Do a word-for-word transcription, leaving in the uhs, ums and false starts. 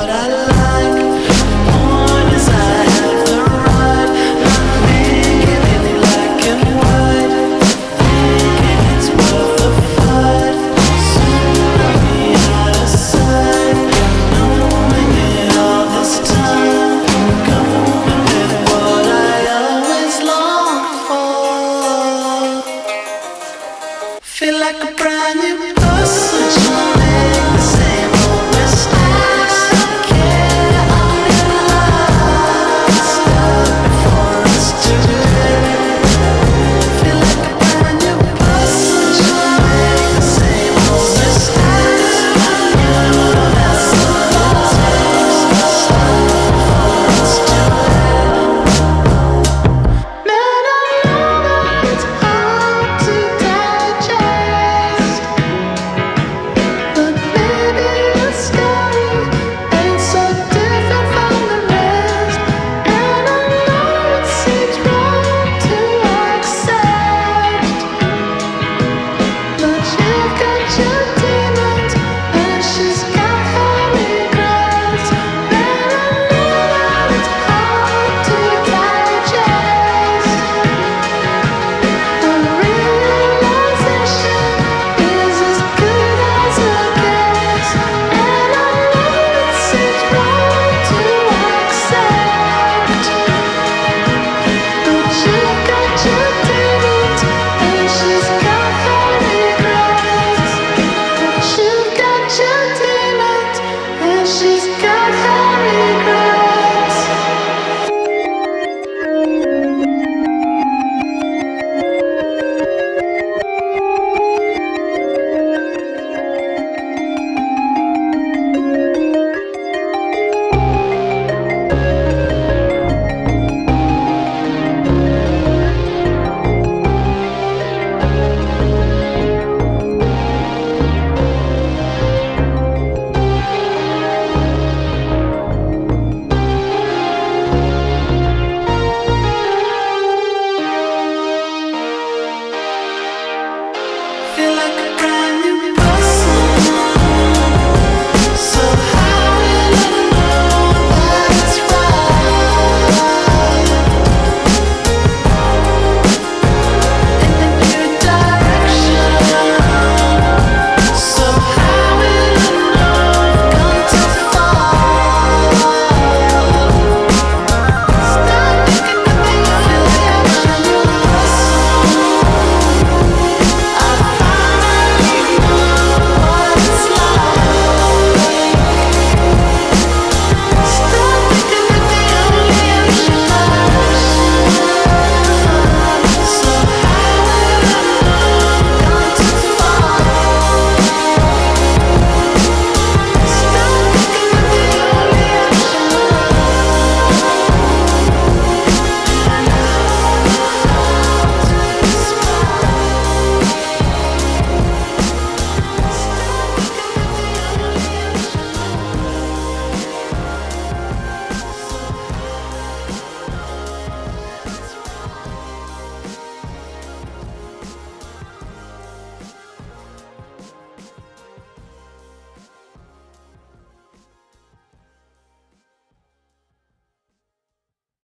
what I like.